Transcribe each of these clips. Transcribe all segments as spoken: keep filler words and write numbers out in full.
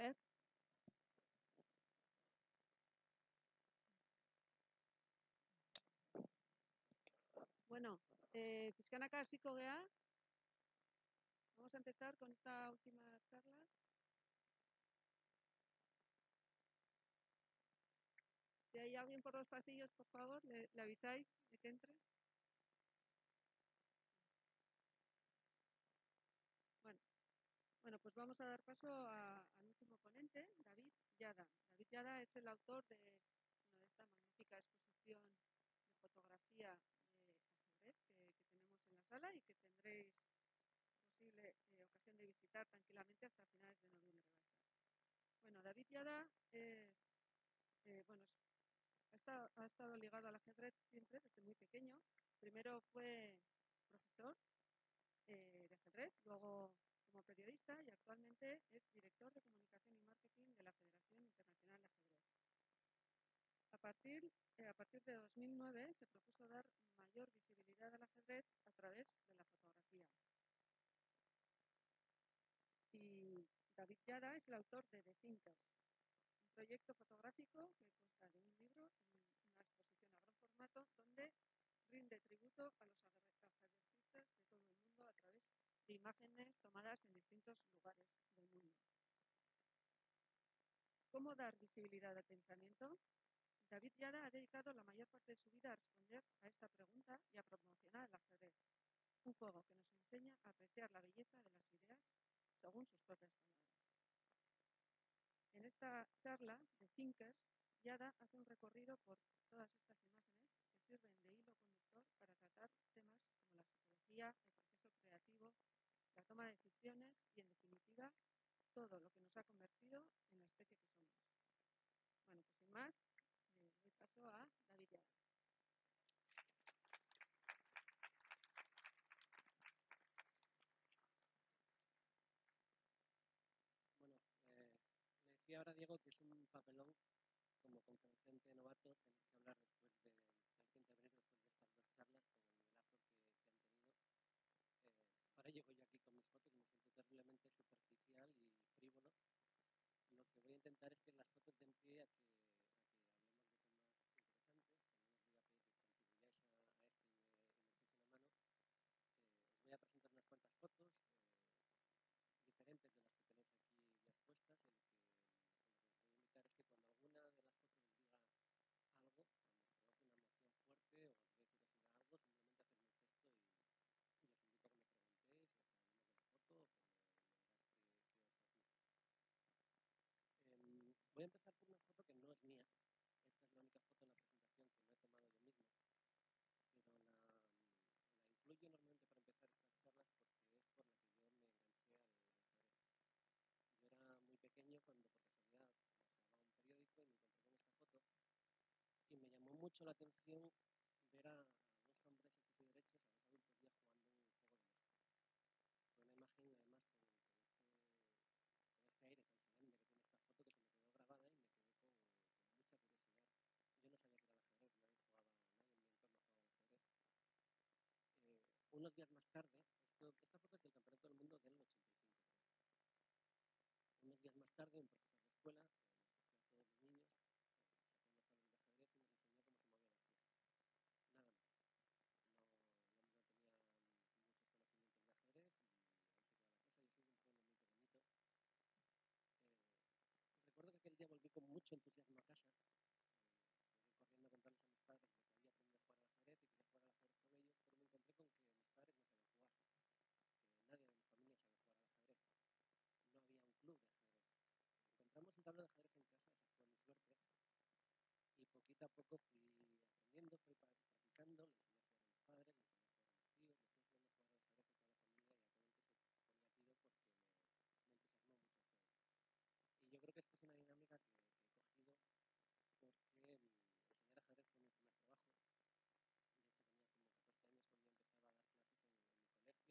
ajedrez. Bueno, eh, pizkanaka hasiko gea. Vamos a empezar con esta última charla. Si hay alguien por los pasillos, por favor, le, le avisáis de que entre. Bueno, bueno, pues vamos a dar paso a, al último ponente, David Llada. David Llada es el autor de, bueno, de esta magnífica exposición de fotografía de ajedrez que, que tenemos en la sala y que tendréis posible eh, ocasión de visitar tranquilamente hasta finales de noviembre. Va a estar. Bueno, David Llada, eh, eh, bueno, es, Ha estado, ha estado ligado al ajedrez siempre, desde muy pequeño. Primero fue profesor eh, de ajedrez, luego como periodista y actualmente es director de comunicación y marketing de la Federación Internacional de Ajedrez. A partir, eh, a partir de dos mil nueve se propuso dar mayor visibilidad al ajedrez a través de la fotografía. Y David Llada es el autor de The Thinkers, proyecto fotográfico que consta de un libro y una exposición a gran formato donde rinde tributo a los ajedrecistas de todo el mundo a través de imágenes tomadas en distintos lugares del mundo. ¿Cómo dar visibilidad al pensamiento? David Llada ha dedicado la mayor parte de su vida a responder a esta pregunta y a promocionar el ajedrez, un juego que nos enseña a apreciar la belleza de las ideas según sus propias palabras. En esta charla de Thinkers, Llada hace un recorrido por todas estas imágenes que sirven de hilo conductor para tratar temas como la psicología, el proceso creativo, la toma de decisiones y, en definitiva, todo lo que nos ha convertido en la especie que somos. Bueno, pues sin más, le doy paso a David Llada. Bueno, eh... le decía ahora Diego que es un papelón como conferenciante novato tener que hablar después de, tener que intervenir después de estas dos charlas con el nivelazo que, que han tenido. Eh, ahora llego yo aquí con mis fotos, me siento terriblemente superficial y frívolo. Lo que voy a intentar es que las fotos den pie a que, a que hablemos de temas interesantes. También os voy a pedir que contribuyáis a, a esto y me, y me echéis una mano. Eh, os voy a presentar unas cuantas fotos. Eh, diferentes de las que tenéis aquí ya expuestas, en lo que os voy a invitar es que cuando alguna de las fotos os diga algo, cuando os provoque una emoción fuerte o os dé curiosidad algo, simplemente hacedme un gesto y, y os invito a que me preguntéis, o que hablemos de la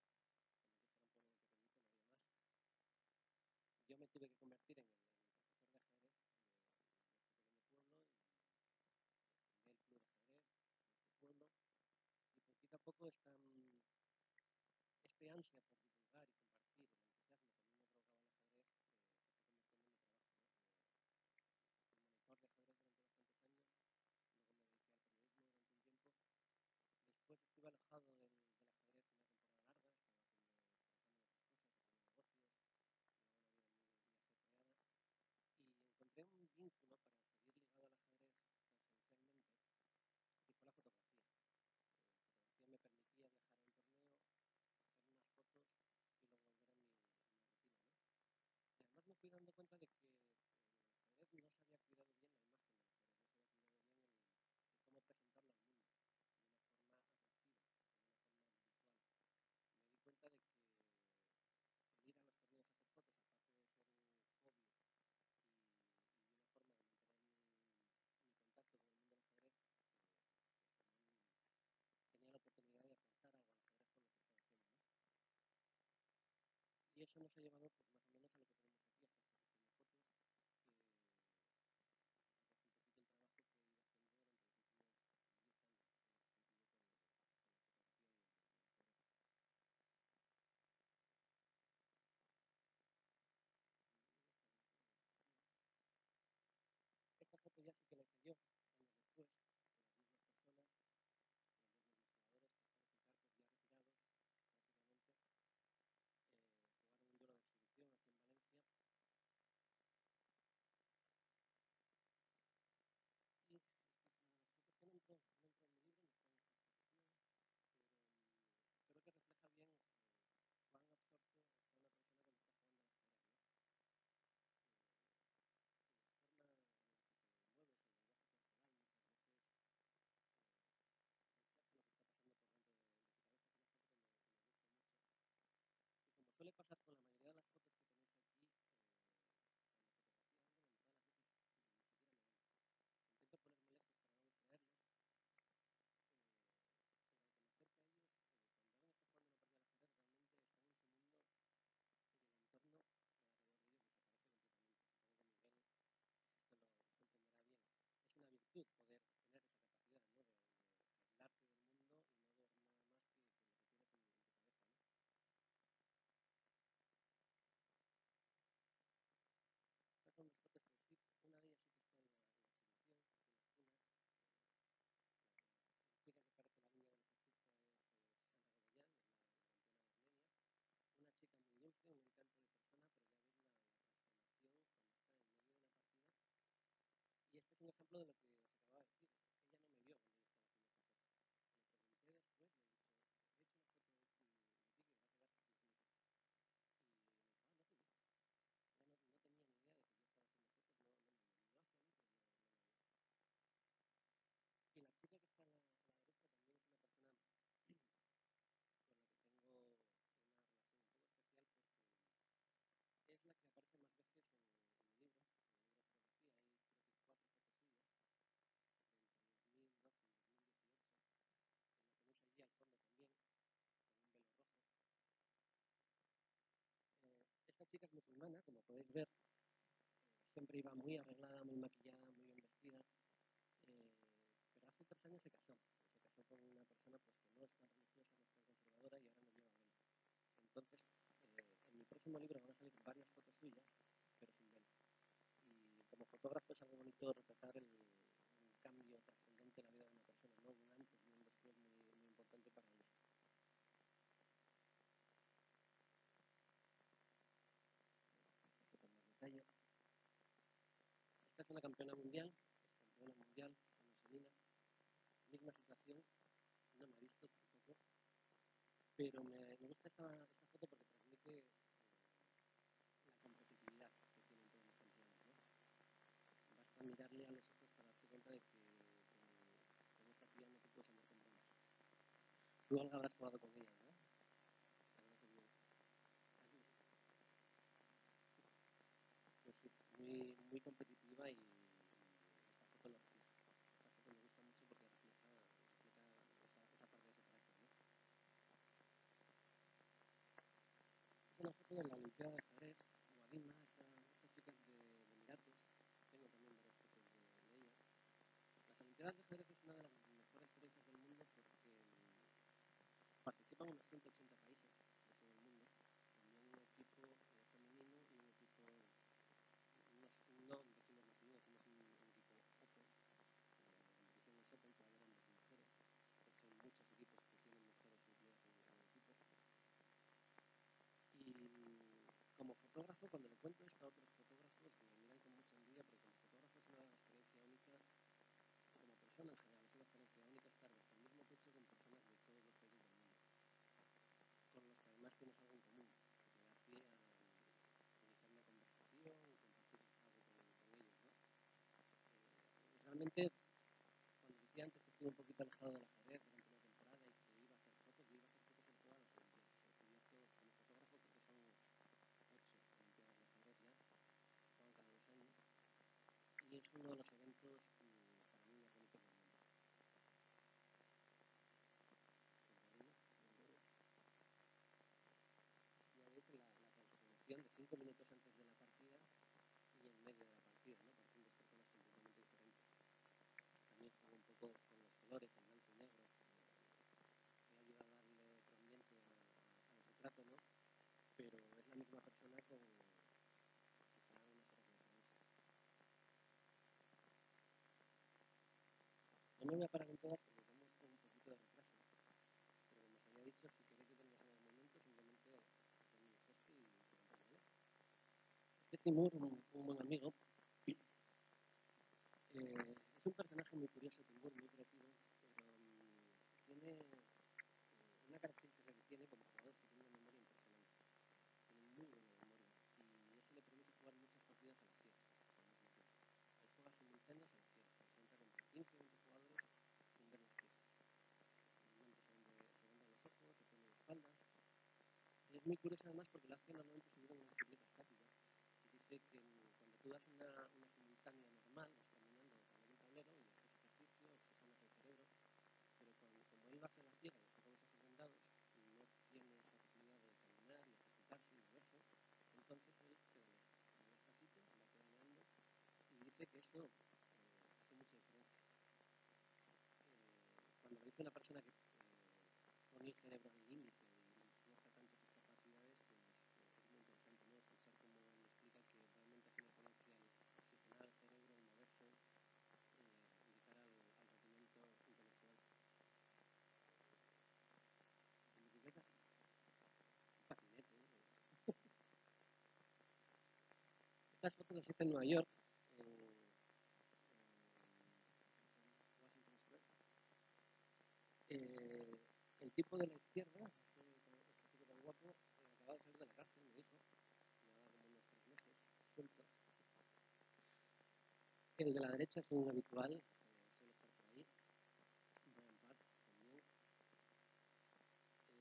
foto, o que me digáis qué os transmite. Eh, voy a empezar por una foto que no es mía. Esta es la única foto en la presentación que no he tomado yo mismo, pero la, la incluyo normalmente para empezar estas charlas porque es por la que yo me enganché al... Yo era muy pequeño cuando, por casualidad, bajaba un periódico y me encontré con esta foto y me llamó mucho la atención ver a, a dos hombres hechos y derechos, a dos adultos ya jugando un juego de mesa. Fue una imagen, además, con, con, este, con este aire tan solemne que tiene esta foto que se me quedó grabada y me quedé con, con mucha curiosidad. Yo no sabía que era el ajedrez, nadie jugaba, nadie en mi entorno jugaba al ajedrez. Eh, unos días más tarde, esto, esta foto es del Campeonato del Mundo del ochenta y cinco. Unos días más tarde, un profesor de escuela, eh, a todos los niños, eh, sacó unos palos de ajedrez y nos enseñó cómo se movía la pieza. Nada más. No, no, no tenía muchos conocimientos de ajedrez y ahí se queda la cosa. Yo soy de un pueblo muy pequeñito. Eh, recuerdo que aquel día volví con mucho entusiasmo a casa. Eh, volví corriendo a contarles a mis padres de que había aprendido a jugar al ajedrez y quería jugar al ajedrez con ellos, pero me encontré con que mis padres no sabían jugar. Que nadie de mi familia sabe jugar al ajedrez. No había un club de ajedrez. Encontramos un tablero de ajedrez en casa, esa fue mi suerte, y poquito a poco fui aprendiendo, fui practicando, le enseñé a jugar a mis padres, le enseñé a jugar a mis tíos, le fui enseñando a jugar al ajedrez a toda la familia y actualmente se ponía tiro porque me, me entusiasmó mucho el juego. Y yo creo que esto es una dinámica que, que he cogido porque enseñar ajedrez fue mi primer trabajo. De hecho tenía como catorce años cuando yo empezaba a dar clases en, en mi colegio y en el colegio de al lado. Era un pueblo muy pequeñito, no había más. Yo me tuve que convertir en el, en el profesor de ajedrez de, de este pequeño pueblo y fundé el club de ajedrez de este pueblo. Y poquito a poco esta, este ansia por divulgar y compartir el entusiasmo que a mí me provocaba el ajedrez eh, vínculo para seguir ligado al ajedrez tangencialmente, y fue la fotografía. La fotografía me permitía viajar al torneo, hacer unas fotos y luego volver a mi, a mi rutina, ¿no? Y además me fui dando cuenta de que el ajedrez no se había cuidado bien la imagen del ajedrez, no se había cuidado bien el, el cómo presentarlo al mundo, de una forma atractiva, de una forma visual. Me di cuenta de que el ir a los torneos a hacer fotos, aparte de ser un hobby, forma de mantener mi, mi contacto con el mundo del ajedrez, eh, pues también tenía la oportunidad de aportar algo al ajedrez con lo que estaba haciendo, ¿no? Y eso nos ha llevado pues, más o menos a lo que tenemos aquí, a estas pequeñas fotos, que es un poquito el trabajo que he ido haciendo durante los últimos diez años, en el sentido con, con la fotografía y el, y el ajedrez. Esta foto ya sí que la hice yo, años después, con las mismas personas, con los mismos jugadores, que para explicar pues ya retirados prácticamente, eh, jugaron un duelo de exhibición aquí en Valencia. Y esta es una de las fotos que no entró, no entró en mi libro, no está en esta exposición, pero creo que refleja bien eh, cuán absorto está una persona cuando está jugando a las carreras, ¿no? Eh, la forma mueves, el lenguaje corporal, muchas veces eh, refleja lo que está pasando por dentro de, de tu cabeza, que es una foto que me, que me gusta mucho. Y como suele pasar con la mayoría de las fotos que tenéis aquí, eh, cuando fotografía algo, la mitad de las veces ni siquiera me ven. Intento ponerme lejos para no distraerlos, eh, pero al que me acerca a ellos, eh, cuando alguien está jugando una partida de ajedrez, realmente están en su mundo y el entorno eh, alrededor de ellos desaparece completamente. Supongo que Miguel esto lo entenderá bien. Es una virtud poder tener esa capacidad, ¿no?, de, de aislarte del mundo y no ver nada más que, que lo que tienes en, en tu cabeza, ¿no? Estas son las fotos que os hice. Una de ellas sí que está en la, en la exhibición, en la esquina. La, la chica que parece la niña del fascista es eh, Susana Godoyán, es la, la campeona de Armenia. Una chica muy dulce, un encanto de persona, pero ya veis la, la transformación cuando está en medio de una partida. Y este es un ejemplo de lo que os acababa de decir. Ella no me vio cuando yo estaba haciendo esta foto. Le pregunté después, le he dicho, he hecho una foto de ti que va a quedar publicada. Y me dijo, ah, no te vi. Ella no, no tenía ni idea de que yo estaba haciendo fotos, no, no me miró hacia mí, pero no, no me vio. Y la chica que está a la, a la derecha también es una persona con la que tengo una relación un poco especial porque es la que aparece más veces en, en mi libro. Fotografía, hay creo que cuatro fotos suyas, entre dos mil doce y dos mil dieciocho, en la que vemos allí al fondo también, con un velo rojo. Eh, esta chica es musulmana, como podéis ver, eh, siempre iba muy arreglada, muy maquillada, muy bien vestida, eh, pero hace tres años se casó, se casó con una persona pues, que no es tan religiosa, no es tan conservadora y ahora no lleva velo. Entonces, eh, en mi próximo libro van a salir varias fotos suyas, pero sin velo. Y como fotógrafo es algo bonito retratar el, el cambio trascendente en la vida de una persona, ¿no? Un antes y un después muy, muy importante para ellos. Esta foto más detalle. Esta es una campeona mundial, es campeona mundial, femenina. Misma situación, no me ha visto tampoco, pero me, me gusta esta, esta foto porque transmite la competitividad que tienen todos los campeones, ¿no? Basta mirarle a los ojos para darte cuenta de que con esta tía no te puedes andar con bromas. Tú, Olga, habrás jugado con ella, ¿no? Pues sí, muy, muy competitiva y esta foto lo refleja. Esta foto me gusta mucho porque refleja, refleja esa, esa parte de ese carácter, ¿no? Una foto de la Olimpiada de Jerez, Guadima, esta, estas chicas de, de Emiratos, tengo también varias fotos de, de ellas. Las Olimpiadas de Jerez es una de las mejores experiencias del mundo porque participan unos ciento ochenta países de todo el mundo, también un equipo eh, femenino y un equipo, no decimos masculino, decimos un, un equipo open, eh, la competición es open, puede haber hombres y mujeres, de hecho hay muchos equipos que tienen mujeres incluidas en el equipo. Y como fotógrafo, cuando le cuento esto a otros fotógrafos, me miran con mucha envidia, porque como fotógrafo es antes, cuando decía antes que estuve un poquito alejado del ajedrez durante una temporada y que iba a hacer fotos, yo iba a hacer fotos en todas las Olimpiadas. Yo que como fotógrafo creo que son ocho Olimpiadas de ajedrez ya, son cada dos años, y es uno de los eventos para mí más bonitos del mundo. Ya veis la, la transformación de cinco minutos antes de la partida y en medio de la partida, ¿no? Por fin dos personas completamente diferentes. También juego un poco con los colores, el blanco y negro, me ayuda a darle otro ambiente al retrato, ¿no? Pero es la misma persona con quizá una sola diferencia. No me voy a parar en todas porque vamos con un poquito de retraso. Pero como os había dicho, si queréis deteneros en el momento, simplemente con mi gesto y comentarlo. Este Timur, un, un buen amigo, eh, es un personaje muy curioso, Timur, muy creativo, pero um, tiene eh, una característica que tiene como jugador, que tiene una memoria impresionante, tiene muy buena memoria, y eso le permite jugar muchas partidas a la cien. Él juega simultáneos a la cien, se enfrenta contra quince o veinte jugadores sin ver las piezas. En un momento se vende los ojos, se pone de espaldas. Es muy curioso además porque lo hace normalmente subido en una bicicleta estática. Dice que cuando tú das una, una simultánea normal, vas caminando en un tablero y haces ejercicio, oxigenas el cerebro, pero cuando, como él va hacia la ciega, los que están vendados y no tiene esa posibilidad de caminar y ejercitarse y moverse, entonces él en los pasitos va caminando y dice que eso eh, hace mucha diferencia. Eh, cuando lo dice una persona que eh, pone el cerebro al límite y fuerza tanto sus capacidades, pues, pues es muy interesante, ¿no? Escuchar cómo él explica que realmente hace una diferencia al oxigenar el cerebro, al moverse, eh, y de cara al, al rendimiento intelectual. ¿En bicicleta? Un patinete, ¿eh? Estas fotos las hice en Nueva York, en, en Washington Square. Eh, el tipo de la izquierda, este, este chico tan guapo, eh, acaba de salir de la cárcel, me dijo, llevaba como unos tres meses, suelto. El de la derecha es un habitual, eh, suele estar por ahí, buen par también.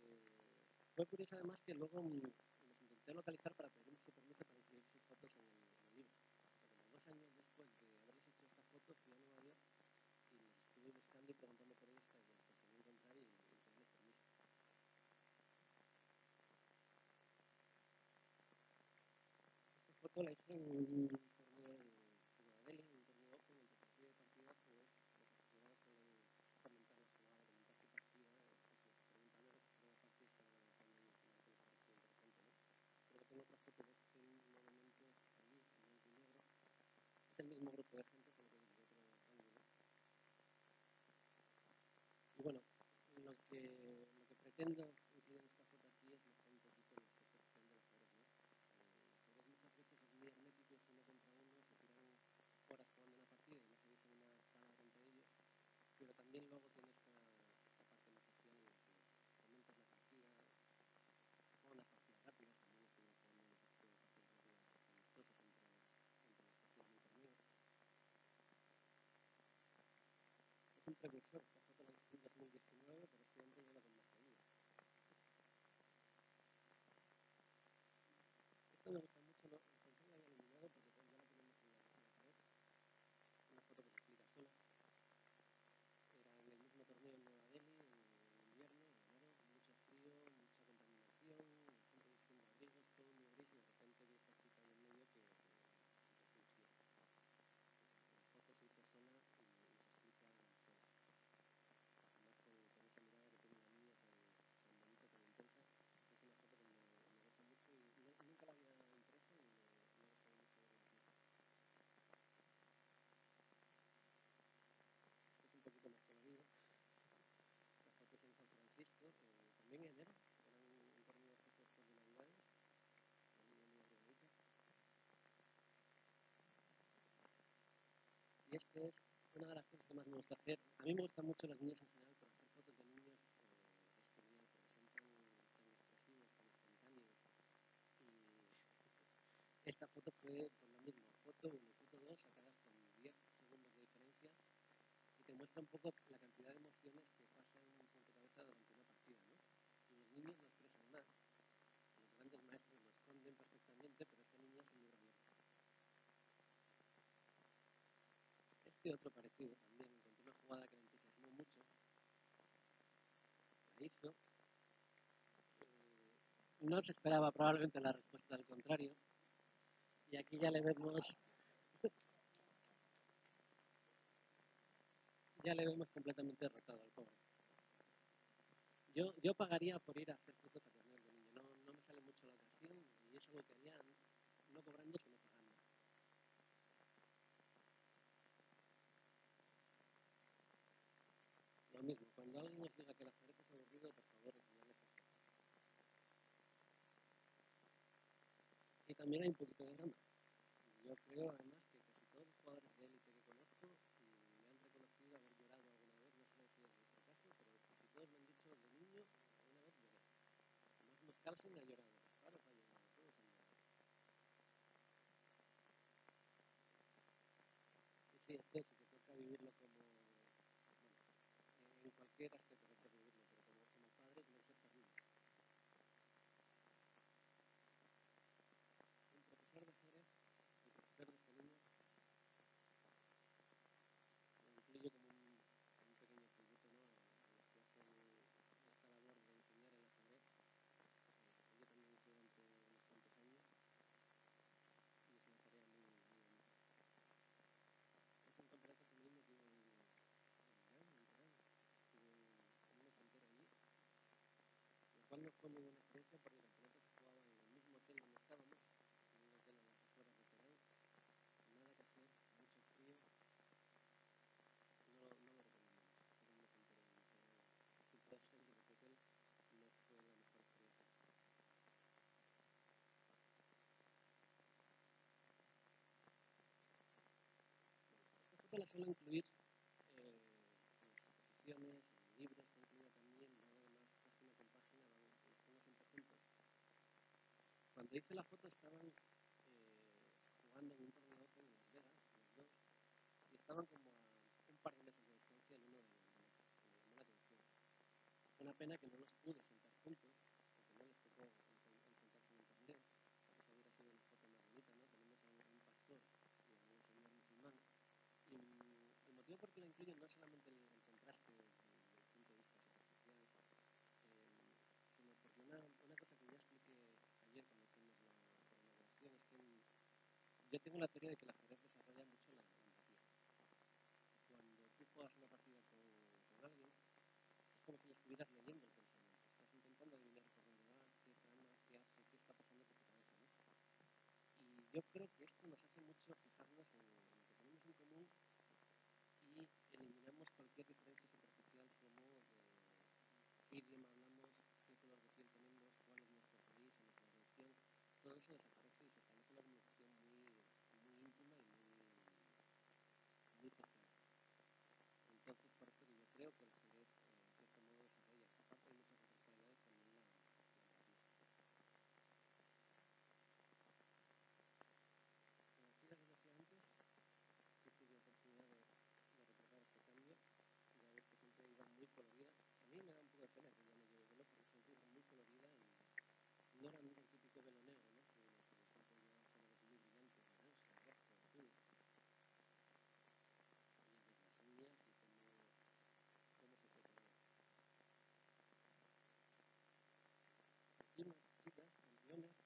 Eh, fue curioso además que luego los intenté localizar para pedir su permiso para incluir sus fotos en el, en el libro. Como dos años después de haberles hecho estas fotos, fui a Nueva York y les estuve buscando y preguntando por ellos hasta que les conseguí encontrar y, y pedirles permiso. Esta foto la hice en un torneo en Ciudadela, en un torneo open, entre partida y partida, pues los aficionados suelen comentar la jugada, comentar su partida, se preguntan a los que forman parte y están analizando y al final les parece interesante, ¿no? Pero tengo otra foto de este mismo momento allí, en blanco y negro. Es el mismo grupo de gente, solo que desde otro ángulo. Y bueno, lo que, lo que pretendo incluir en esta foto aquí es mostrar un poquito la percepción de los jugadores, ¿no? Eh, los jugadores muchas veces es muy hermético, es uno contra uno, se tiran horas jugando una partida y no se dice una palabra contra ellos, pero también luego tiene esta, esta parte más social en la que comentas la partida, o las partidas rápidas, también estoy jugando una partida de partidas rápidas amistosas entre, entre las partidas muy conmigo. Es un precursor, esta foto la hice en dos mil diecinueve, pero este hombre lleva con mascarilla. Esto me gusta mucho, ¿no? El control lo había eliminado porque ya la tenemos en la, en la pared. Una foto que se explica sola. Era en el mismo torneo en Nueva Delhi, en invierno, en enero, mucho frío, mucha contaminación, la gente vistiendo abrigos, todo muy gris, y de repente vi a esta chica en el medio que refugía. La foto se hizo sola y, y se explica sola. Además, con, con esa mirada que tiene una niña tan, tan bonita, tan intensa, es una foto que me, me gusta mucho y, y no, nunca la había impreso y me, me gusta mucho verla aquí. Esto es un poquito más colorido. La foto es en San Francisco, eh, también en enero, era un, un torneo de fotos por Navidades, una niña muy agradecida. Y este es una de las cosas que más me gusta hacer. A mí me gustan mucho los niños en general, pero hacer fotos de niños eh, es genial, porque son tan, tan expresivos, tan espontáneos. Y esta foto fue por lo mismo, foto uno, foto dos, sacadas con diez segundos de diferencia, te muestra un poco la cantidad de emociones que pasan por tu cabeza durante una partida, ¿no? Y los niños lo expresan más. Los grandes maestros lo esconden perfectamente, pero esta niña es un libro abierto. Este otro parecido también, encontré una jugada que me entusiasmó mucho. La hizo. Eh, no se esperaba probablemente la respuesta al contrario. Y aquí ya le vemos... ya le vemos completamente derrotado al pobre. Yo, yo pagaría por ir a hacer fotos a Cornell de niño. No, no me sale mucho la ocasión y eso lo quería no cobrando sino pagando. Lo mismo, cuando alguien nos diga que el ajedrez es aburrido, por favor, enseñarle estas cosas. Y también hay un poquito de drama. Yo creo, además, que casi todos los jugadores de élite que conozco me han reconocido haber llorado alguna vez, no sé si es vuestro caso, pero casi todos me han dicho de niño alguna vez lloré. Además, Moscalsen ha llorado, Kasparov ha llorado, todos han llorado. Y sí, es que si te toca vivirlo como... en cualquier aspecto que te vivirlo, pero como, como padre tiene que ser terrible. Un profesor de ajedrez, el profesor de este niño, lo incluyo como un, un pequeño tributo, ¿no?, a los que hacen esta labor de enseñar el ajedrez. Yo también lo hice durante unos cuantos años y es una tarea muy, muy bonita. Es un campeonato femenino que cual no fue muy buena experiencia porque los pilotos jugaban en el mismo hotel donde estábamos, en un hotel a las afueras de Terán, nada que hacer, mucho frío, no, no lo recomiendo, no me enteré, pero si puedo salir del hotel no fue la mejor experiencia. Esta foto la suelo incluir eh, en las exposiciones, en libros, está incluida también, ¿no? Cuando hice la foto estaban eh, jugando en un torneo en Las Vegas, los dos, y estaban como a un par de meses de distancia el uno del otro, me llamó la atención. Fue una pena que no los pude sentar juntos, porque no les tocó encontrarse en el torneo, porque eso hubiera sido una foto más bonita, ¿no? Tenemos a un pastor y a un señor musulmán. Y el motivo por que la incluyen no es solamente el, el contraste desde el punto de vista superficial, eh, sino porque una, una cosa que yo expliqué ayer cuando hicimos la colaboración es que en, yo tengo la teoría de que el ajedrez desarrolla mucho la empatía. Cuando tú juegas una partida con, con alguien, es como si le estuvieras leyendo el pensamiento. Estás intentando adivinar por dónde va, qué trama, qué hace, qué está pasando por tu cabeza, ¿no? Y yo creo que esto nos hace mucho fijarnos en, en lo que tenemos en común y eliminamos cualquier diferencia superficial como de qué idioma hablamos, qué color de piel tenemos, cuál es nuestro país, en nuestra religión. Todo eso desaparece y se establece una comunicación muy, muy íntima y muy, muy cercana. Entonces, por esto que yo creo que el ajedrez, eh, en cierto modo, desarrolla, aparte de muchas otras cualidades, también la empatía. Con las chicas que os decía antes, yo tuve oportunidad de, de retratar este cambio. Ya ves que siempre iban muy coloridas. A mí me da un poco de pena que ya no lleve velo, porque siempre iban muy coloridas y no eran el típico velo negro, ¿no? Que siempre llevan colores muy brillantes, rosa, rojo, azul. Y desde las uñas y cómo, cómo se preparaba. Aquí unas chicas, campeonas, la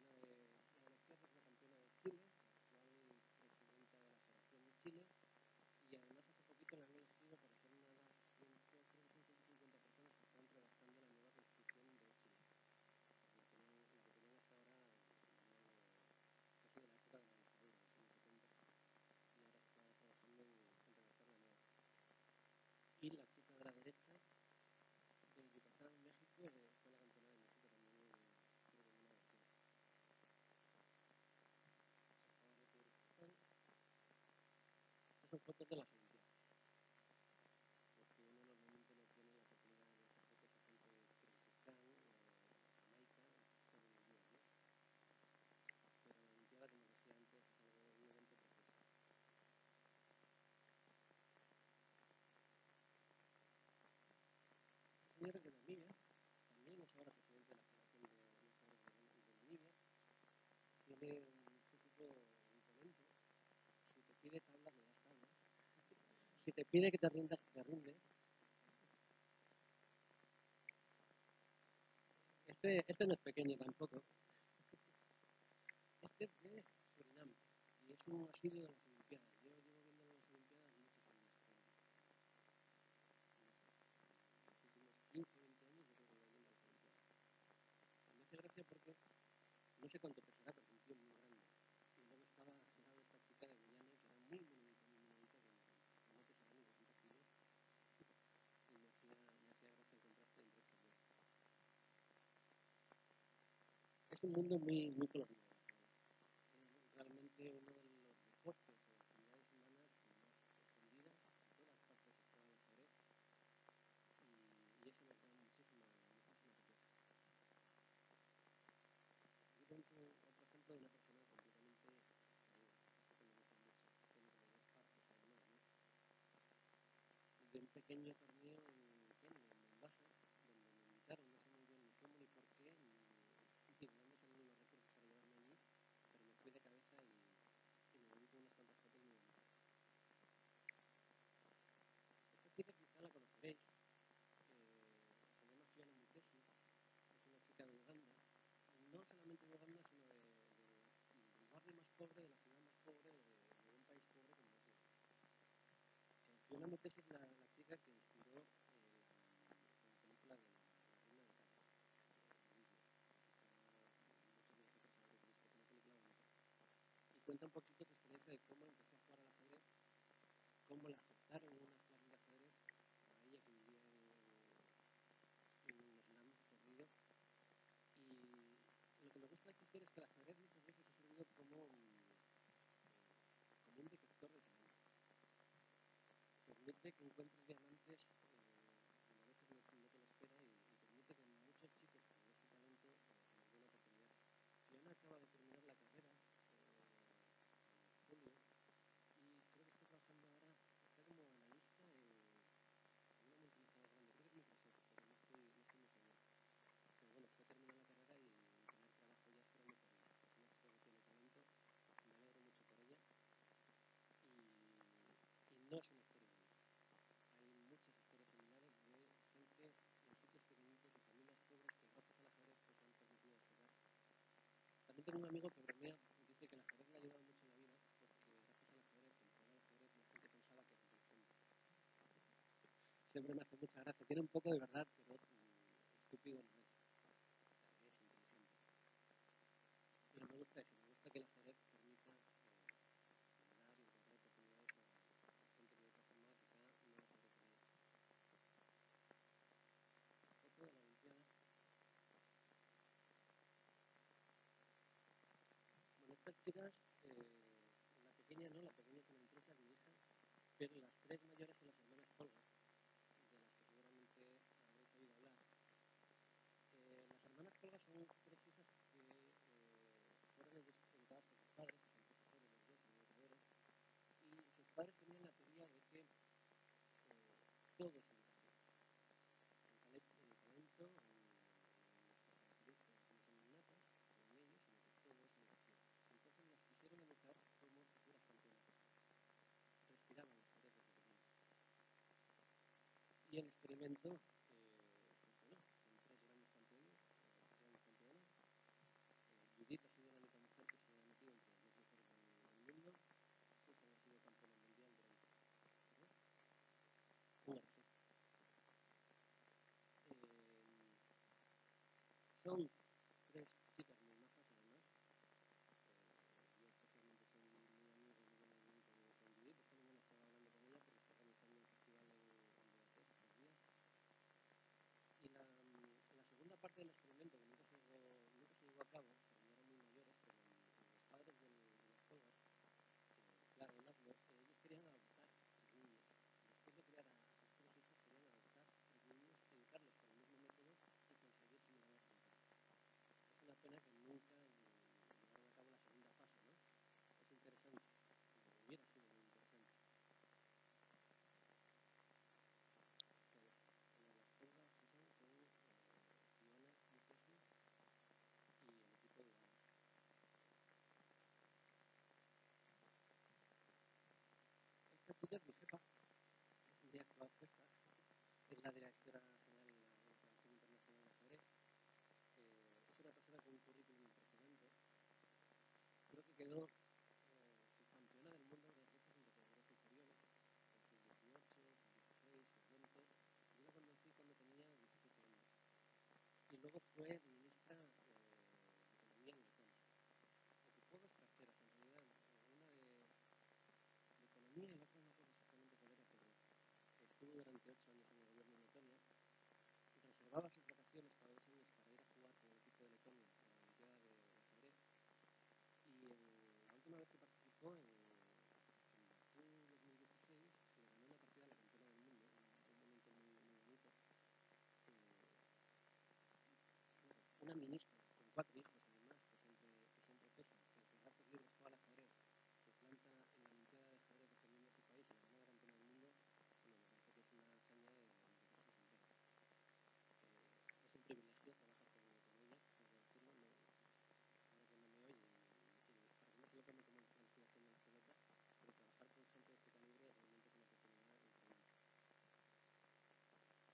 campeona de la izquierda es la campeona de Chile, actual presidenta de la Federación de Chile. Y además hace poquito la han elegido para ser una de las ciento cincuenta personas que están redactando la nueva constitución de Chile. Lo que, lo que tenían hasta ahora casi de la época de la dictadura, de los años setenta, y ahora está trabajando en redactar la nueva. Y la chica de la derecha de Yucatán, México, fue la campeona de México también, creo que en una versión. Son fotos de las Olimpiadas, porque uno normalmente no tiene la oportunidad de hacer fotos a gente de Kirguistán o Jamaica todos los días, ¿no? Pero la Olimpiada, como decía antes, es algo, un evento precioso. Kasparov, presidente de la Federación de Bolivia, tiene un físico imponente. Si te pide tablas, le das tablas. Si te pide que te rindas, te rindes. Este, este no es pequeño tampoco. Este es de Surinam y es un asilo de las Olimpiadas. Yo llevo viendo las Olimpiadas muchos años. En los últimos quince, veinte años yo creo que llevo viendo las Olimpiadas. Me hace gracia porque no sé cuánto pesará, pero es un tío muy grande. Y luego estaba al lado esta chica de Guyana que era muy bonita, muy bonita, que no pesaba ni doscientos kilos. Y me hacía, me hacía gracia el contraste entre estos dos. Es un mundo muy, muy colorido. Es realmente uno de los deportes o actividades humanas más extendidas en todas partes de toda la Jerez. Y, y eso nos da muchísima, muchísima riqueza. Yo tengo otro ejemplo de una persona completamente que me gusta mucho, que no se me desparce, o sea, no, ¿no? De un pequeño torneo en Kenia, en Mombasa, donde me invitaron, no sé muy bien ni cómo ni por qué, ni no me salieron los recursos para llevarme allí, pero me fui de cabeza y, y me volví con unas cuantas fotos muy bonitas. Esta chica quizá la conoceréis, eh, se llama Fiona Mutesi, es una chica de Uganda, no solamente de Uganda, sino de, de, del barrio más pobre, de la ciudad más pobre, de, de un país pobre como es Uganda. Eh, Fiona Mutesi es la, la chica que inspiró eh, la, la película de la, la reina de Cádiz. Y cuenta un poquito su experiencia de cómo empezó a jugar al ajedrez, cómo la aceptaron en unas clases de ajedrez a ella que vivía en, en los landos perdidos. Y lo que me gusta de esta historia es que el ajedrez muchas veces ha servido como un, como un detector de talentos. Permite que encuentres diamantes eh, a veces no, no te lo espera y, y permite que muchos chicos con este talento se les dé la oportunidad. Fiona acaba de terminar la carrera en julio y creo que está trabajando ahora, está como analista en, en una multinacional grande, creo que es Microsoft, pero no estoy, no estoy muy seguro. Pero bueno, está terminando la carrera y el primer trabajo ya esperando por ella. Es una chica que tiene talento, me alegro mucho por ella y, y no es una historia única. Hay muchas historias similares de gente en sitios pequeñitos y familias pobres que gracias al ajedrez pues han permitido estudiar. También tengo un amigo que bromea, dice que el ajedrez le ha ayudado mucho en la vida, porque gracias al ajedrez, cuando jugaba al ajedrez, la gente pensaba que era inteligente. Siempre me hace mucha gracia, tiene un poco de verdad, pero estúpido no es. O sea, que es inteligente. Pero me gusta eso, me gusta que el ajedrez permita eh, dar y encontrar oportunidades a, a gente que de otra forma quizá no las habría tenido. Foto de la Olimpiada. Bueno, estas chicas, eh, la pequeña no, la pequeña es una empresa, mi hija, pero las tres mayores son las hermanas Polgar, de las que seguramente habréis oído hablar. Eh, las hermanas Polgar son tres hijas que eh, fueron educadas por sus padres, que son profesores, los dos son educadores, y sus padres tenían la teoría de que eh, todo es educación. El talento, el talento el, las características no son innatas, son ellos, sino que todo es educación. Entonces las quisieron educar como futuras campeonas. Respiraban las paredes de pequeños. Y el experimento eh, funcionó. Son tres grandes campeones, eh, tres grandes campeonas. Eh, Yudith ha sido la única mujer que se ha metido entre los mejores del mundo. Susan ha sido campeona mundial durante un año. Eh, son tres chicas muy majas, además. Yo especialmente soy muy amigo, muy buen amigo con Yudith. Esta mañana estaba hablando con ella porque está organizando un festival en Emiratos estos días. Y la, la segunda parte del experimento, que nunca se llegó, nunca se llegó a cabo, porque ya eran muy mayores, pero los padres del, de las Polgar, eh, claro, el Laszlo, eh, ellos querían adoptar tres niños. Después de criar a sus tres hijos, querían adoptar tres niños, educarlos con el mismo método y conseguir similares resultados. Es una pena que nunca llevaron a cabo la segunda fase, ¿no? Es interesante, hubiera sido muy interesante. Pues, las Polgar, Susan, con Fiona, Entonces, Josefa es un día a todas estas, es la directora nacional de la Federación Internacional de Ajedrez. Eh, es una persona con un currículum impresionante. Creo que quedó eh, subcampeona del mundo de atletas en los categorías inferiores, en sus dieciocho, sus dieciséis, sus veinte. Yo la conocí cuando tenía diecisiete años. Y luego fue ministra eh, de Economía en Japón. Ocupó dos carteras, en realidad, una de, de Economía y la otra no recuerdo exactamente cuál era, pero estuvo durante ocho años en el gobierno de Letonia y reservaba sus vacaciones cada dos años para ir a jugar con el equipo de Letonia en la Olimpiada de Jerez. Y en, la última vez que participó, en, en Bakú dos mil dieciséis, le ganó una partida a la campeona del mundo, en un momento muy, muy bonito. Eh, una ministra con cuatro hijos, además, que siempre, que siempre pesa, que en sus ratos libres juega al ajedrez, se planta en la Olimpiada de Jerez defendiendo su país y la ganó la campeona del mundo. Bueno, me parece que es una hazaña de muchas enteras. Eh, es un privilegio trabajar con, con ella, puedo decirlo, no, ahora que no me oye, y, y, para que no se lo tome como la inspiración de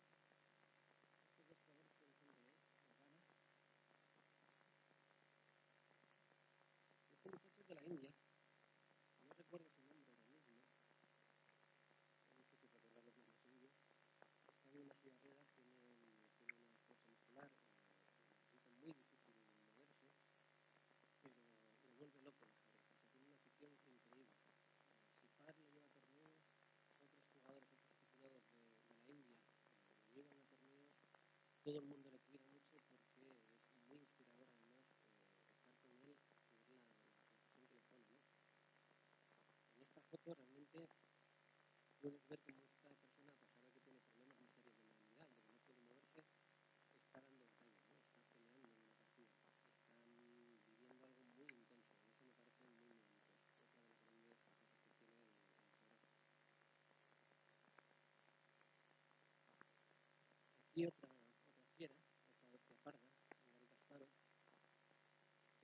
la pelota, pero trabajar con gente de este calibre realmente es una oportunidad increíble. Estos dos jugadores pueden ser de la Gana. Este muchacho es de la India, no recuerdo su nombre ahora mismo. Difícil recordar los nombres indios. Está en una silla de ruedas, tiene un esfuerzo muscular, eh, resulta muy difícil moverse, pero le vuelve loco el ajedrez. O sea, tiene una afición increíble. Eh, su padre le lleva a torneos, otros jugadores, otros aficionados de, de la India eh, le llevan a torneos. Todo el mundo le cuida mucho porque es muy inspirador, además, eh, estar con él y ver la, la pasión que le pone, ¿no? En esta foto realmente puedes ver cómo esta persona, a pesar de que tiene problemas muy serios de movilidad, de que no puede moverse, está dando batallas, ¿no? Está peleando en una partida, están viviendo algo muy intenso, y eso me parece muy bonito. Es otra de las grandes cosas que tiene el ajedrez. Aquí otra, otra fiera, otra bestia parda, el Kasparov.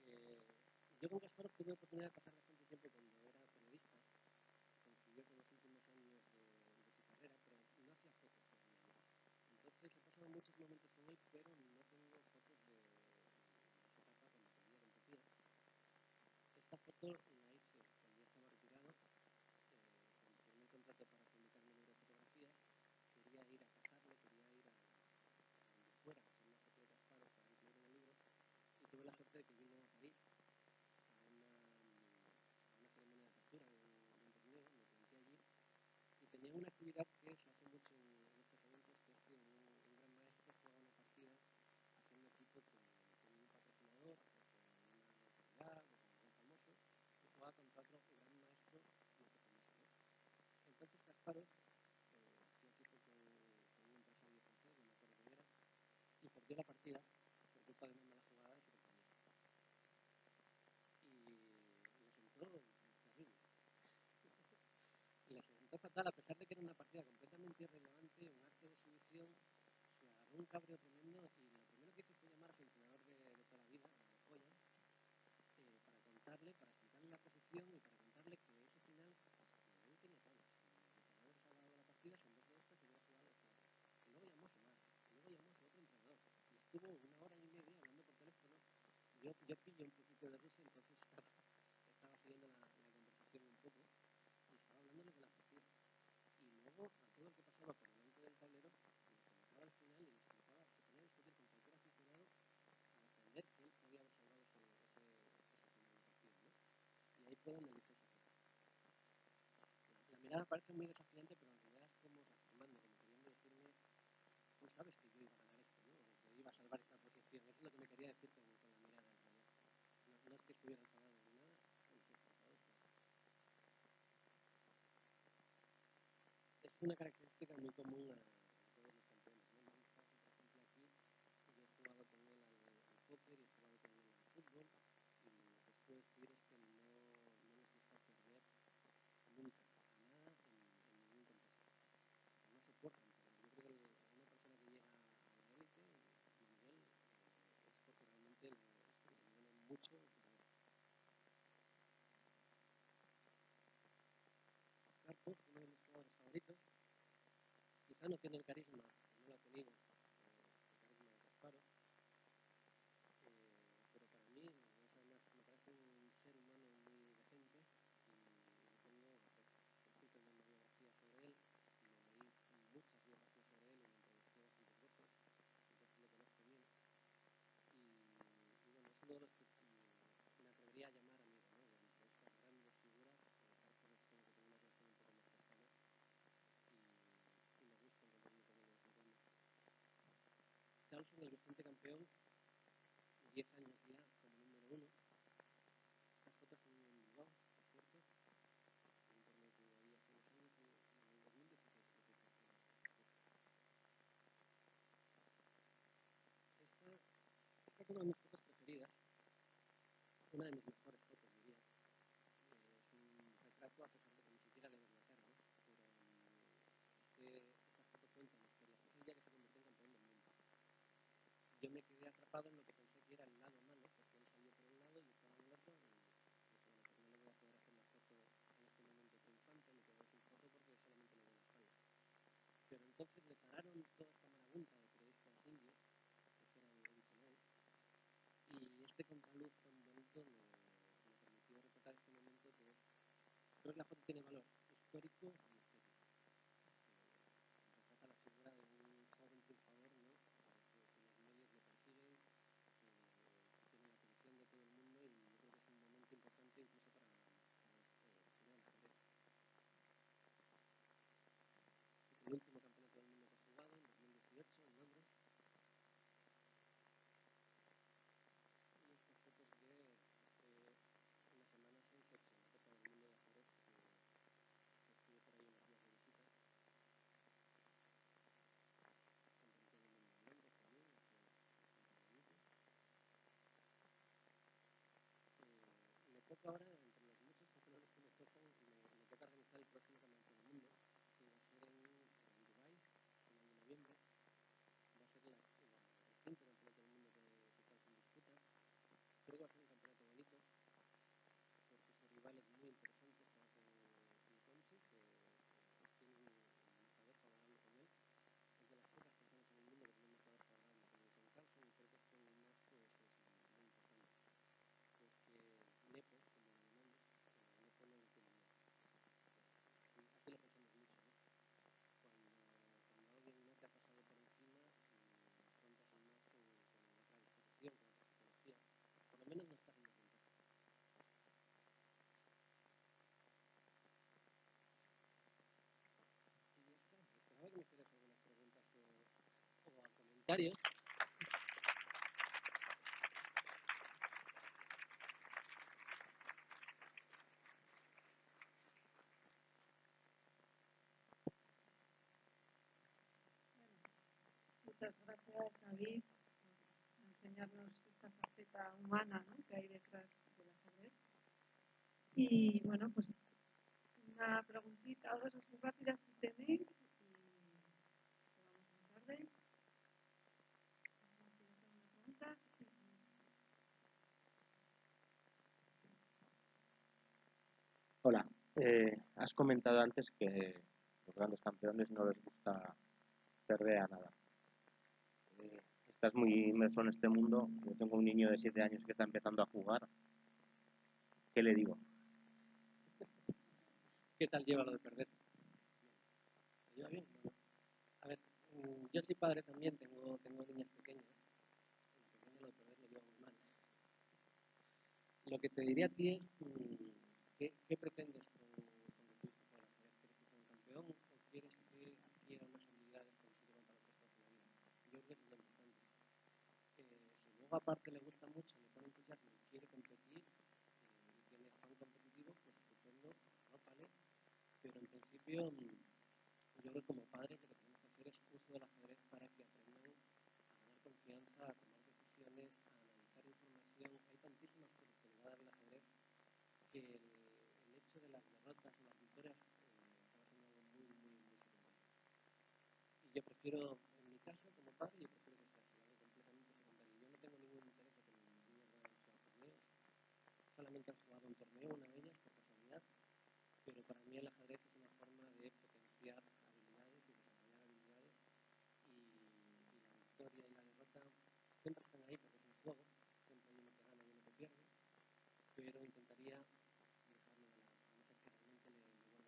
Eh, yo con Kasparov tuve la oportunidad de pasar bastante tiempo cuando era periodista. Consiguió con los últimos años de, de su carrera, pero no hacía fotos todavía. Entonces he pasado muchos momentos con él, pero no tengo fotos de, de su etapa cuando tenía competir. Esta foto la hice cuando ya estaba retirado, eh, cuando tenía un contrato para publicar mi libro de fotografías. Quería ir a casarle, quería ir a, a donde fuera, a hacer una foto de Kasparov para incluir en el libro, y tuve la suerte de que vino a París a una, a una ceremonia de apertura de un me planteé allí y tenía una actividad que se hace mucho en estos eventos, que es que un, un gran maestro juega una partida haciendo equipo con, con un patrocinador, con una autoridad, con un famoso, y juega contra otro gran maestro no tan famoso, ¿no? Entonces Kasparov eh, hacía equipo con, con un empresario francés, no me acuerdo quién era, y perdió la partida por culpa de una mala jugada de su compañero. Y les entró terrible. Y la sentó fatal, a pesar de que era una partida completamente irrelevante, un arte de sumisión, se agarró un cabreo tremendo y lo primero que hizo fue llamar a su entrenador de, de toda la vida, a Polgar, eh, para contarle, para explicarle la posición y para contarle que ese final, pues que él tenía todas. El entrenador se ha dado la partida, si en vez de esto se hubiera jugado esto. Y luego llamó a su madre, y luego llamó a su otro entrenador. Y estuvo una hora y media hablando por teléfono. Yo, yo pillé un poquito de ruso, entonces estaba, estaba siguiendo la, la conversación un poco. Y estaba hablándoles de la partida. Y luego, a todo el que pasaba por delante del tablero, le comentaba al final y le explicaba, se ponía a discutir con cualquier aficionado a defender que él podía haber salvado ese, ese, ese final de partida, ¿no? Y ahí fue donde hizo esa cosa. La mirada parece muy desafiante, pero en realidad es como reafirmando, como queriendo decirme, tú sabes que yo iba a ganar esto, ¿no? O que iba a salvar esta posición. Eso es lo que me quería decir con, con la mirada, en realidad. No, no es que estuviera enfadado ni nada, solo se enfadaba esto. Es una característica muy común a, a todos los campeones, ¿no? Por ejemplo, aquí yo he jugado con él al, al póker y he jugado con él al fútbol, y lo que os puedo decir es que no, no les gusta perder nunca, a nada, en, en ningún contexto. No soportan, pero yo creo que una persona que llega a la élite, a mi nivel, eh, es porque realmente les duele mucho. Pero Kasparov, uno de mis jugadores favoritos. Quizá no tiene el carisma, no lo ha tenido, el carisma de Kasparov, eh, pero para mí es, además, me parece un ser humano muy decente y tengo escritos de biografía sobre él, y me leí muchas biografías sobre él y me entrevisté bastantes veces, entonces lo conozco bien. Y, y bueno, es uno de los que me atrevería a llamar amigo, ¿no? De estas grandes figuras, de las personas que tengo una relación un poco más cercana y, y me gusta encontrarme con ellos. Carlsen, el vigente campeón, diez años ya como número uno. Las fotos son en Bilbao, por cierto. En internet que había hace unos años, en el dos mil dieciséis, creo que es este. Esta, esta es una de mis fotos preferidas. Una de mis mejores fotos, diría. Eh, es un retrato, a pesar de que ni siquiera le ves la cara, ¿no? Pero este, esta foto cuenta una historia. Es el día que se convirtió en campeón del mundo. Yo me quedé atrapado en lo que pensé que era el lado malo, porque él salió por un lado y estaba en el otro, y dije, bueno, pues no le voy a poder hacer la foto en este momento triunfante, me quedé sin foto porque solamente le veo la espalda. Pero entonces le pararon toda esta marabunta de periodistas indios, esto era de Dichenay, y este contraluz tan bonito me, me permitió retratar este momento que es, creo que la foto tiene valor histórico y estético. Retrata la figura de un joven triunfador, ¿no? Que tiene la atención de todo el mundo y yo creo que es un momento importante incluso para el final de Jerez. Es el último campeonato del mundo que ha jugado en dos mil dieciocho en Londres. Y estas fotos de hace unas semanas en Sexo, la Copa del Mundo de Jerez, que, que estuve por ahí unos días de visita. Campeonato del mundo en Londres también. Me toca ahora, entre los muchos campeonatos que me tocan, me, me toca organizar el próximo campeonato del mundo, que va a ser en, en Dubái, en el noviembre. Va a ser la, la, el quinto campeonato del mundo que, que está en disputa. Creo que va a ser un campeonato bonito, porque su rival es muy interesante, juega con Conchi, que, que tiene un marcador favorable con él. Es de las pocas personas en el mundo que tiene un marcador favorable con Carlsen, y creo que este match pues, es muy importante. Porque Nepo, como lo llamamos, Nepo no lo tiene miedo. Así lo pensamos mucho, ¿no? Cuando, cuando alguien no te ha pasado por encima, cuentas aún más con, con otra disposición, con otra psicología. Por lo menos no estás en desventaja. Y ya está. Esperaba que me hicieras algunas preguntas o, o comentarios. Muchas gracias, David, por enseñarnos esta faceta humana, ¿no?, que hay detrás del ajedrez. Y bueno, pues una preguntita, dos o muy rápidas si tenéis, y vamos a tarde. ¿Una pregunta? Sí. Hola, eh, has comentado antes que los grandes campeones no les gusta perder a nada. Estás muy inmerso en este mundo. Yo tengo un niño de siete años que está empezando a jugar. ¿Qué le digo? ¿Qué tal lleva lo de perder? ¿Se lleva bien? Bueno, a ver, yo soy padre también, tengo, tengo niñas pequeñas. El pequeño lo de perder lo lleva muy mal. Lo que te diría a ti es, ¿qué, qué pretendes con tu jugador? ¿Quieres que sea un campeón o quieres que adquiera unas habilidades que se llevan para el resto de la vida? Yo creo que es lo importante. Eh, si luego aparte le gusta mucho, le pone entusiasmo y quiere competir, eh, y tiene afán competitivo, pues estupendo, no vale. Pero en principio, yo creo que como padres lo que tenemos que hacer es uso del ajedrez para que aprendan a ganar confianza, a tomar decisiones, a analizar información. Hay tantísimas cosas que le va a dar el ajedrez que el, el hecho de las derrotas o las victorias acaba eh, siendo algo muy, muy, muy secundario. Y yo prefiero... En mi caso, como padre, yo prefiero que sea así, algo completamente secundario. Yo no tengo ningún interés de que mis niños vayan a jugar torneos. Solamente han jugado un torneo, una de ellas, por casualidad. Pero para mí el ajedrez ajedrez es una forma de potenciar habilidades y desarrollar habilidades, y, y la victoria y la derrota siempre están ahí porque es un juego, siempre hay uno que gana y uno que pierde, pero intentaría dejarlo de lado, a no ser que realmente le,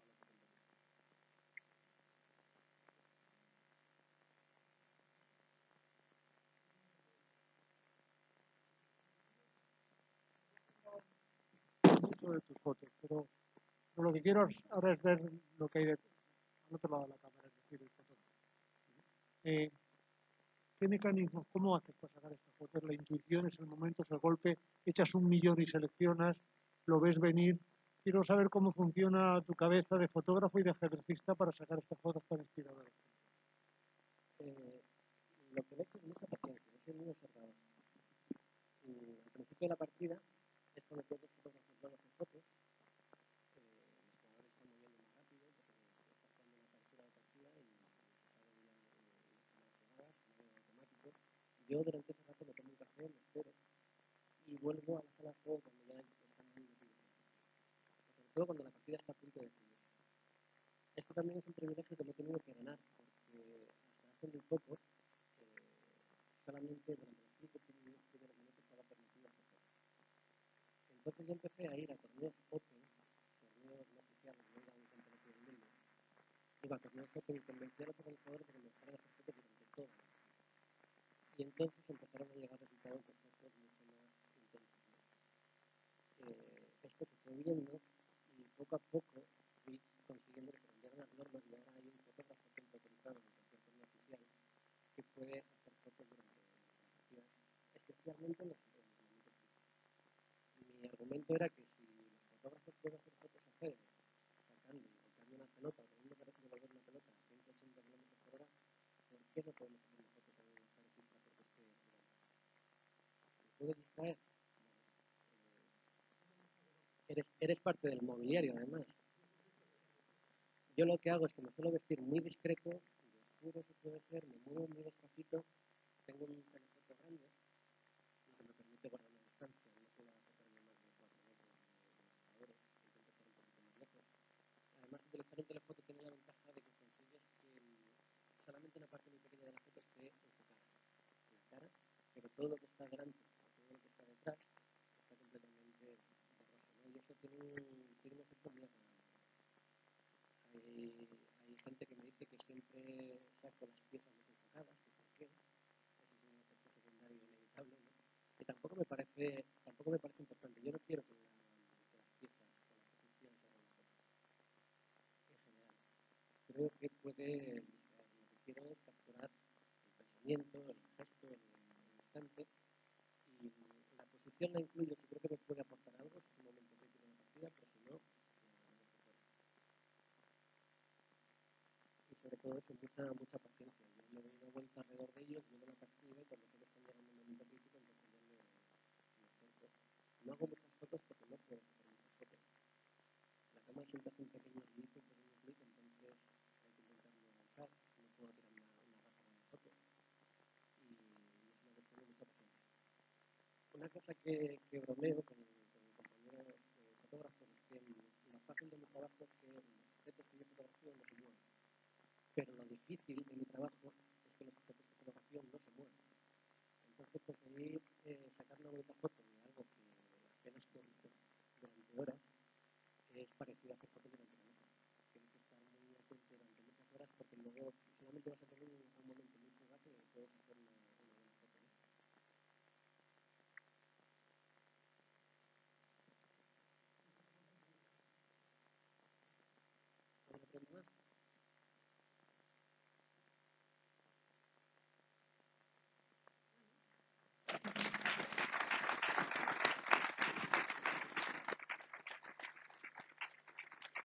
le vuelva a la potencia. Mucho de tus fotos, pero lo que quiero ahora es ver lo que hay de, al otro lado de la cámara, es decir, el fotógrafo. Eh, ¿Qué mecanismos, cómo haces para sacar estas fotos? La intuición es el momento, es el golpe, echas un millón y seleccionas, lo ves venir. Quiero saber cómo funciona tu cabeza de fotógrafo y de ajedrecista para sacar estas fotos tan inspiradoras. Eh, lo que ves es mucha paciencia, es muy observador. Y al principio de la partida es cuando tienes que fotografiar las fotos. Yo durante ese rato me tomo un café, me espero y vuelvo a la sala de juego cuando ya está muy difícil. Sobre todo cuando la partida está a punto de decidirse. Esto también es un privilegio que me he tenido que ganar, porque hasta hace muy poco, eh, solamente durante los cinco primeros minutos estaba permitido hacer cosas. Entonces yo empecé a ir a torneos open, torneos no oficiales, no era un campeonato del mundo. Iba a torneos open y convencí a los organizadores de que me dejaran hacer fotos durante todo. Y entonces empezaron a llegar resultados de fotos mucho más intensos. Eh, esto sucediendo, y poco a poco fui consiguiendo que cambiaran las normas, y ahora hay un fotógrafo que es autorizado en el campeonato oficial que puede hacer fotos durante la partida, especialmente en los momentos críticos. Mi argumento era que si los fotógrafos pueden hacer fotos a cero, sacando y sacando una pelota, teniendo que devolver una pelota a ciento ochenta kilómetros por hora, ¿por qué no podemos hacer una foto también? Puedes distraer. Eres, eres parte del mobiliario, además. Yo lo que hago es que me suelo vestir muy discreto, de oscuro si puede ser, me muevo muy despacito, tengo un telefoto grande, lo que me permite guardar la distancia, no suelo acercarme más de cuatro metros de los jugadores, intento estar un poquito más lejos. Además, utilizar un telefoto tiene la ventaja de que consigues que solamente una parte muy pequeña de la foto esté enfocada. La cara, pero todo lo que está delante, todo lo que está detrás, está completamente borroso, ¿no? Y eso tiene un, tiene un efecto muy agradable. Hay, hay gente que me dice que siempre saco las piezas desenfocadas, que por qué, eso es un efecto secundario inevitable, ¿no? Que tampoco me parece, tampoco me parece importante, yo no quiero que, la, que las piezas, que las posiciones se hagan mejor, en general. Creo que puede, lo que quiero es capturar el pensamiento, el gesto, el y la posición la incluyo si creo que me puede aportar algo, si es un momento crítico de la partida, pero si no, no se. Y sobre todo eso, mucha, mucha paciencia. Yo me doy una vuelta alrededor de ellos, viendo la partida, y cuando se les llega un momento crítico, entonces yo me, me centro. No hago muchas fotos porque no puedo hacer muchas fotos. La cámara siempre hace un pequeño clic, un pequeño clic, entonces hay que intentar no avanzar, no puedo tirar una, una ráfaga de fotos. Una cosa que, que bromeo con, con mi compañero eh, fotógrafo es que lo fácil de mi trabajo es que los objetos que yo fotografío no se mueven. Pero lo difícil de mi trabajo es que los objetos que fotografío no se mueven. Entonces conseguir eh, sacar una bonita foto de algo que apenas corrijo durante horas es parecido a hacer fotos durante la noche. Tienes que estar muy atento durante muchas horas porque luego solamente vas a tener un, un momento muy fugaz y puedes hacer una. Gracias.